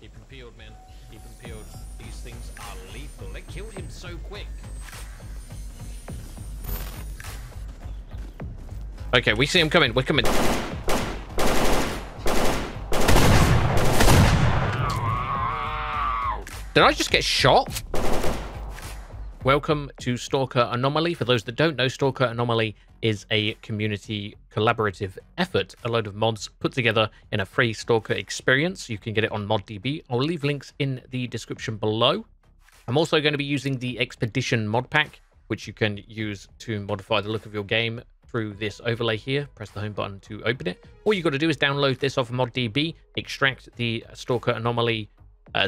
Keep him peeled, man. Keep him peeled. These things are lethal. They killed him so quick. Okay, we see him coming. We're coming. Did I just get shot? Welcome to Stalker Anomaly. For those that don't know, Stalker Anomaly is a community collaborative effort. A load of mods put together in a free Stalker experience. You can get it on ModDB. I'll leave links in the description below. I'm also going to be using the Expedition Mod Pack, which you can use to modify the look of your game through this overlay here. Press the home button to open it. All you got to do is download this off ModDB, extract the Stalker Anomaly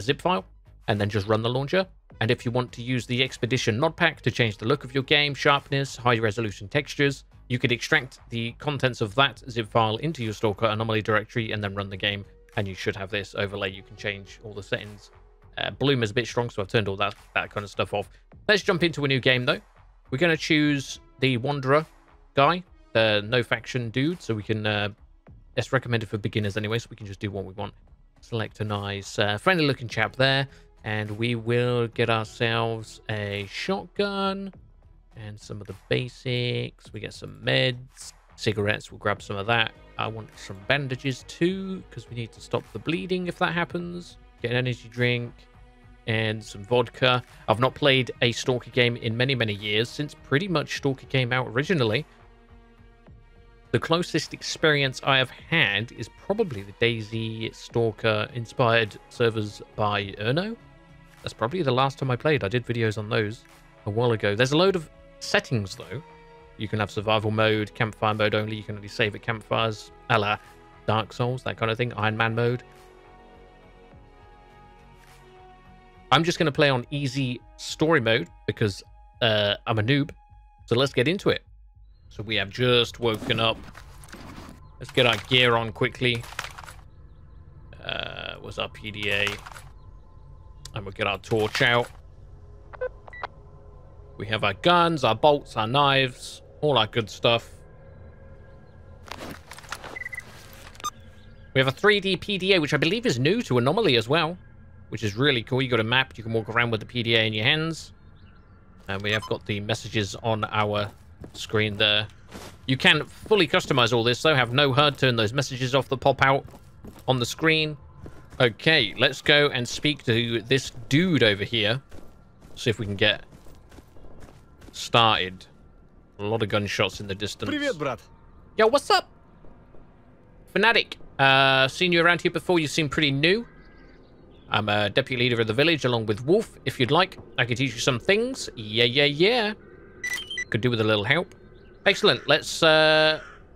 zip file, and then just run the launcher. And if you want to use the Expedition Mod Pack to change the look of your game, sharpness, high resolution textures, you could extract the contents of that zip file into your Stalker Anomaly directory and then run the game, and you should have this overlay. You can change all the settings. Bloom is a bit strong, so I've turned all that kind of stuff off. Let's jump into a new game, though. We're going to choose the Wanderer guy, the no faction dude, so we can... It's recommended for beginners anyway, so we can just do what we want. Select a nice, friendly looking chap there. And we will get ourselves a shotgun and some of the basics. We get some meds, cigarettes. We'll grab some of that. I want some bandages too, because we need to stop the bleeding if that happens. Get an energy drink and some vodka. I've not played a Stalker game in many, many years, since pretty much Stalker came out originally. The closest experience I have had is probably the Daisy Stalker inspired servers by Erno. That's probably the last time I played. I did videos on those a while ago. There's a load of settings, though. You can have survival mode, campfire mode only. You can only save at campfires, a la Dark Souls, that kind of thing. Iron Man mode. I'm just going to play on easy story mode because I'm a noob. So let's get into it. So we have just woken up. Let's get our gear on quickly. Where's our PDA? And we'll get our torch out. We have our guns, our bolts, our knives, all our good stuff. We have a 3D PDA, which I believe is new to Anomaly as well, which is really cool. You got a map, you can walk around with the PDA in your hands. And we have got the messages on our screen there. You can fully customize all this, though. Have no HUD, turn those messages off that pop out on the screen. Okay, let's go and speak to this dude over here. See if we can get started. A lot of gunshots in the distance. Привет, брат. Yo, what's up? Fanatic, seen you around here before. You seem pretty new. I'm a deputy leader of the village along with Wolf. If you'd like, I could teach you some things. Yeah, yeah, yeah. Could do with a little help. Excellent. Let's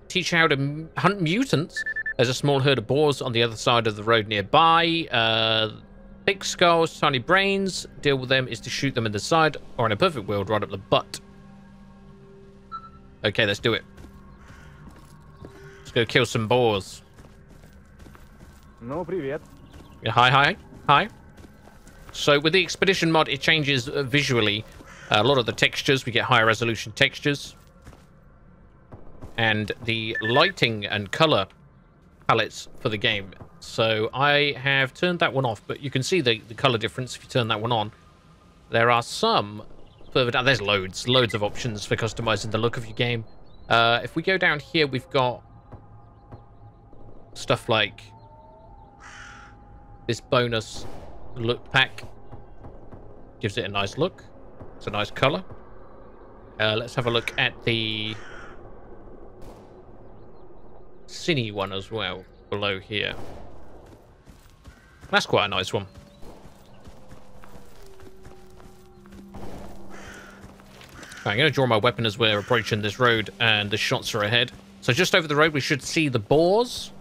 teach you how to hunt mutants. There's a small herd of boars on the other side of the road nearby. Big skulls, tiny brains. Deal with them is to shoot them in the side, or in a perfect world, right up the butt. Okay, let's do it. Let's go kill some boars. No, привет. Yeah, hi, hi, hi. So with the Expedition mod, it changes visually. A lot of the textures, we get higher resolution textures. And the lighting and color palettes for the game. So I have turned that one off, but you can see the color difference if you turn that one on. There are some further down. There's loads of options for customizing the look of your game. If we go down here, we've got stuff like this bonus look pack. Gives it a nice look. It's a nice color. Let's have a look at the cine one as well below here. That's quite a nice one. I'm going to draw my weapon as we're approaching this road, and the shots are ahead. So just over the road we should see the boars,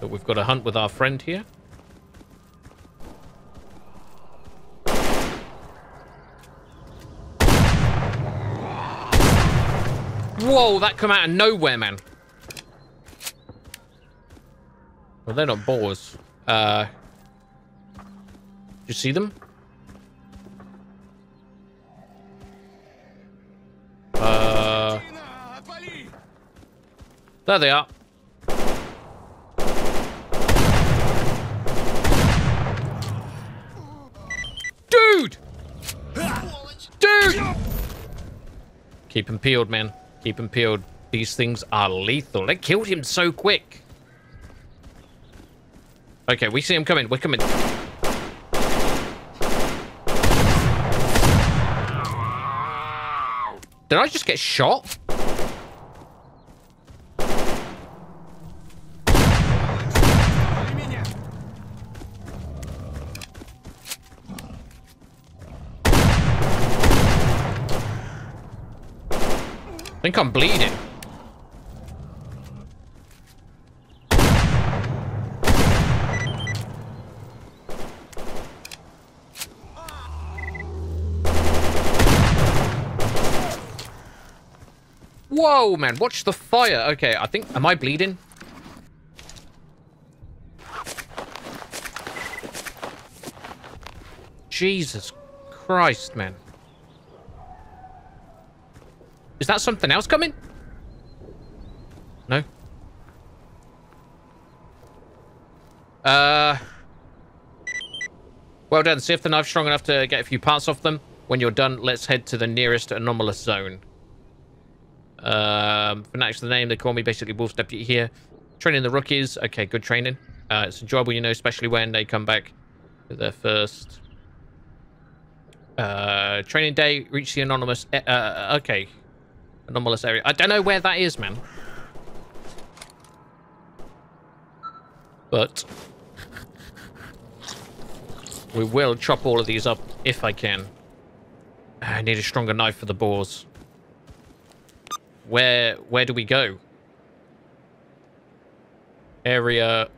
but we've got to hunt with our friend here. Whoa, that come out of nowhere, man. Well, they're not boars. Did you see them? There they are. Keep him peeled, man. Keep him peeled. These things are lethal. They killed him so quick. Okay, we see him coming. We're coming. Did I just get shot? I think I'm bleeding. Whoa, man, watch the fire. Okay, I think, am I bleeding? Jesus Christ, man. Is that something else coming? No. Well done. See if the knife's strong enough to get a few parts off them. When you're done, let's head to the nearest anomalous zone. Fanatic's the name. They call me basically Wolf's deputy here. Training the rookies. Okay, good training. It's enjoyable, you know, especially when they come back with their first... training day. Reach the anonymous... okay. Anomalous area. I don't know where that is, man. But we will chop all of these up if I can. I need a stronger knife for the boars. Where do we go? Area.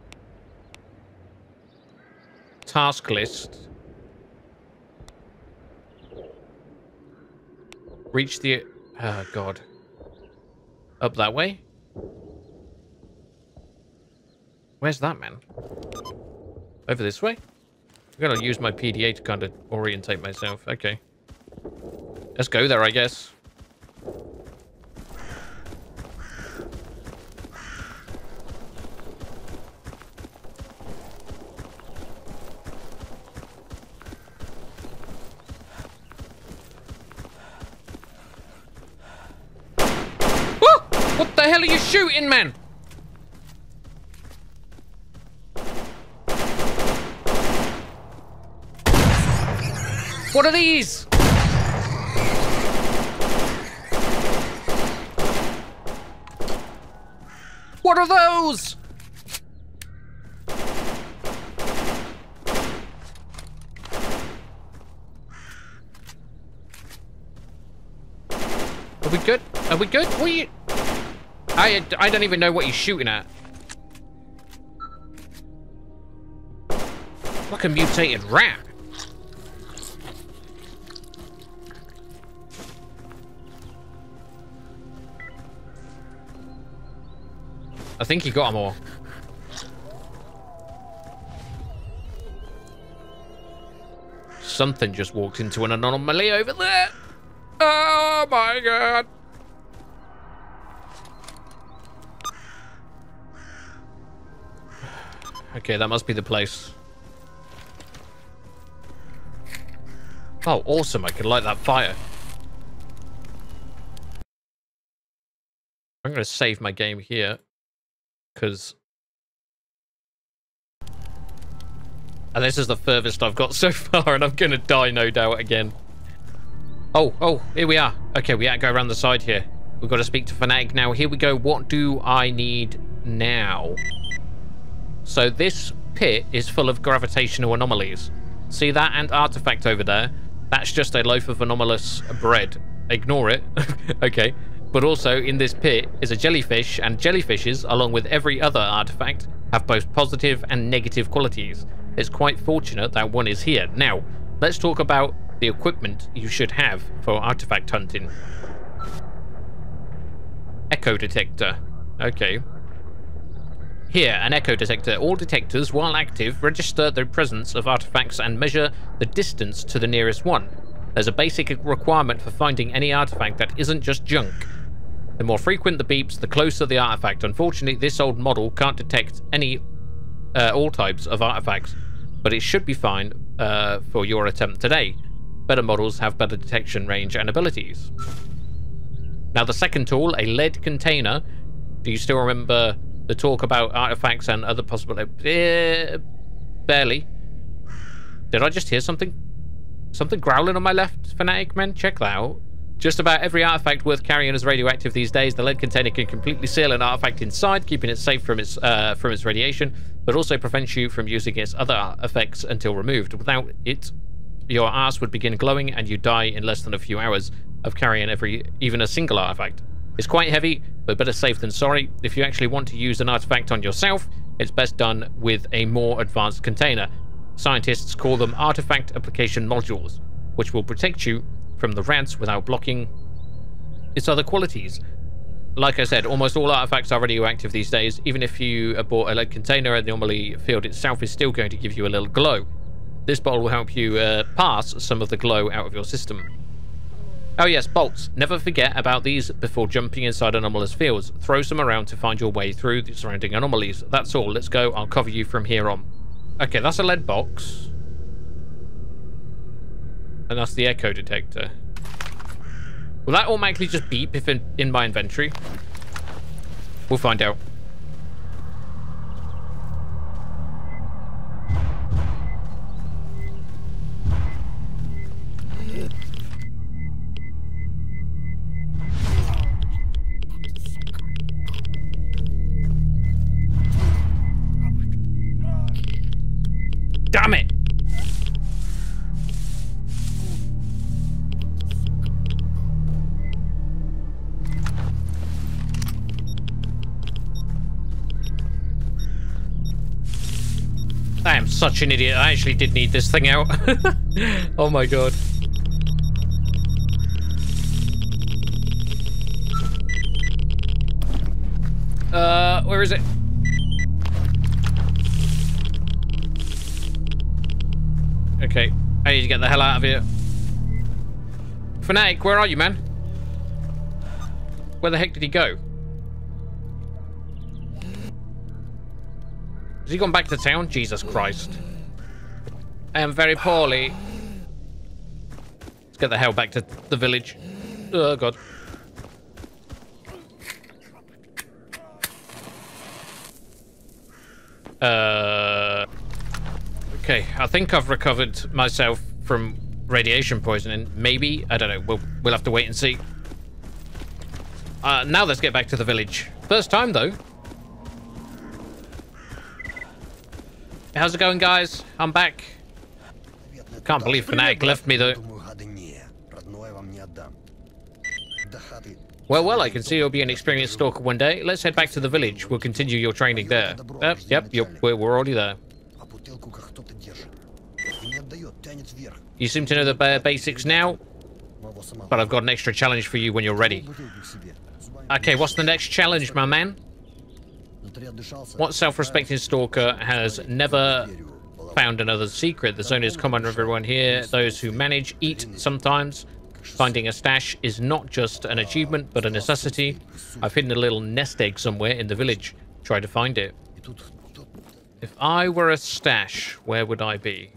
Task list. Reach the... Oh, God. Up that way? Where's that, man? Over this way? I'm going to use my PDA to kind of orientate myself. Okay. Let's go there, I guess. What the hell are you shooting, man? What are these? What are those? Are we good? Are we good? What are you... I don't even know what he's shooting at. Like a mutated rat. I think he got them all. Something just walked into an anomaly over there. Oh my God. Okay, that must be the place. Oh, awesome. I could light that fire. I'm going to save my game here. Because... and this is the furthest I've got so far, and I'm going to die, no doubt, again. Oh, here we are. Okay, we have to go around the side here. We've got to speak to Fanatic now. Here we go. What do I need now? So this pit is full of gravitational anomalies. See that and artifact over there? That's just a loaf of anomalous bread. Ignore it. Okay. But also in this pit is a jellyfish, and jellyfishes, along with every other artifact, have both positive and negative qualities. It's quite fortunate that one is here. Now, let's talk about the equipment you should have for artifact hunting. Echo detector. Okay. Here, an echo detector. All detectors, while active, register the presence of artifacts and measure the distance to the nearest one. There's a basic requirement for finding any artifact that isn't just junk. The more frequent the beeps, the closer the artifact. Unfortunately, this old model can't detect any all types of artifacts, but it should be fine for your attempt today. Better models have better detection range and abilities. Now, the second tool, a lead container. Do you still remember the talk about artifacts and other possible... barely. Did I just hear something? Something growling on my left, Fanatic men? Check that out. Just about every artifact worth carrying is radioactive these days. The lead container can completely seal an artifact inside, keeping it safe from its radiation, but also prevents you from using its other artifacts until removed. Without it, your arse would begin glowing and you die in less than a few hours of carrying even a single artifact. It's quite heavy, but better safe than sorry. If you actually want to use an artifact on yourself, it's best done with a more advanced container. Scientists call them artifact application modules, which will protect you from the rants without blocking its other qualities. Like I said, almost all artifacts are radioactive these days. Even if you bought a lead container, and normally field itself is still going to give you a little glow. This bottle will help you pass some of the glow out of your system. Oh yes, bolts. Never forget about these before jumping inside anomalous fields. Throw some around to find your way through the surrounding anomalies. That's all. Let's go. I'll cover you from here on. Okay, that's a lead box. And that's the echo detector. Will that automatically just beep if in my inventory? We'll find out. Damn it! I am such an idiot. I actually did need this thing out. Oh my god. Where is it? Okay, I need to get the hell out of here. Fanatic, where are you, man? Where the heck did he go? Has he gone back to town? Jesus Christ. I am very poorly. Let's get the hell back to the village. Oh, God. Okay, I think I've recovered myself from radiation poisoning. Maybe? I don't know. We'll have to wait and see. Now let's get back to the village. First time, though. How's it going, guys? I'm back. Can't believe Fanatic left me, though. Well, I can see you'll be an experienced stalker one day. Let's head back to the village. We'll continue your training there. Yep, we're already there. You seem to know the bare basics now, but I've got an extra challenge for you when you're ready. Okay, what's the next challenge, my man? What self-respecting stalker has never found another secret? The zone is common to everyone here. Those who manage eat sometimes. Finding a stash is not just an achievement, but a necessity. I've hidden a little nest egg somewhere in the village. Try to find it. If I were a stash, where would I be?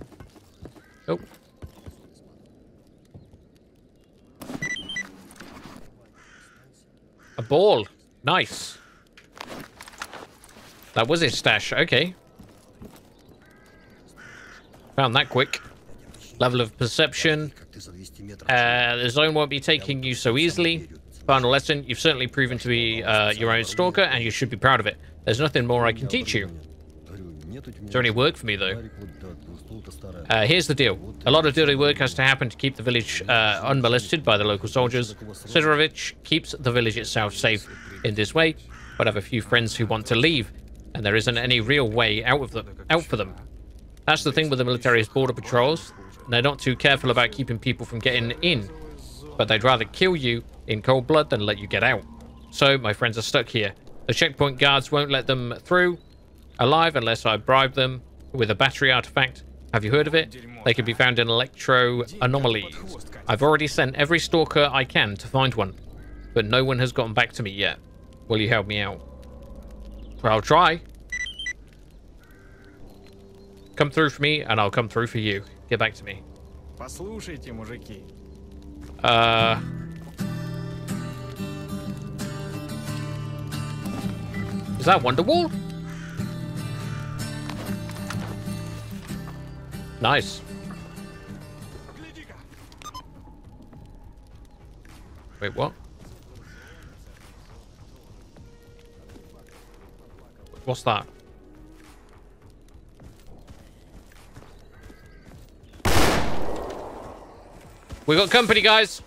Oh. A ball. Nice. That was his stash. Okay. Found that quick. Level of perception. The zone won't be taking you so easily. Final lesson. You've certainly proven to be your own stalker, and you should be proud of it. There's nothing more I can teach you. It's only work for me, though. Here's the deal. A lot of dirty work has to happen to keep the village unmolested by the local soldiers. Sidorovich keeps the village itself safe in this way, but I have a few friends who want to leave, and there isn't any real way out for them. That's the thing with the military's border patrols. They're not too careful about keeping people from getting in, but they'd rather kill you in cold blood than let you get out. So my friends are stuck here. The checkpoint guards won't let them through alive unless I bribe them with a battery artifact. Have you heard of it? They can be found in Electro Anomaly. I've already sent every stalker I can to find one, but no one has gotten back to me yet. Will you help me out? Well, I'll try. Come through for me, and I'll come through for you. Get back to me. Was that Wonderwall? Nice. Wait, what? What's that? We got company, guys.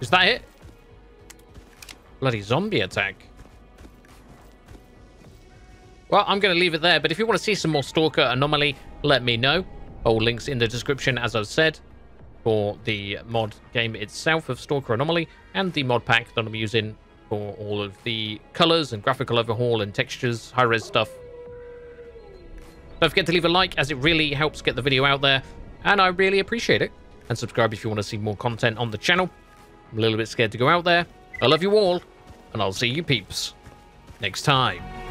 Is that it? Bloody zombie attack. Well, I'm going to leave it there, but if you want to see some more Stalker Anomaly, let me know. All links in the description, as I've said, for the mod game itself of Stalker Anomaly and the mod pack that I'm using for all of the colors and graphical overhaul and textures, high-res stuff. Don't forget to leave a like, as it really helps get the video out there, and I really appreciate it. And subscribe if you want to see more content on the channel. I'm a little bit scared to go out there. I love you all, and I'll see you peeps next time.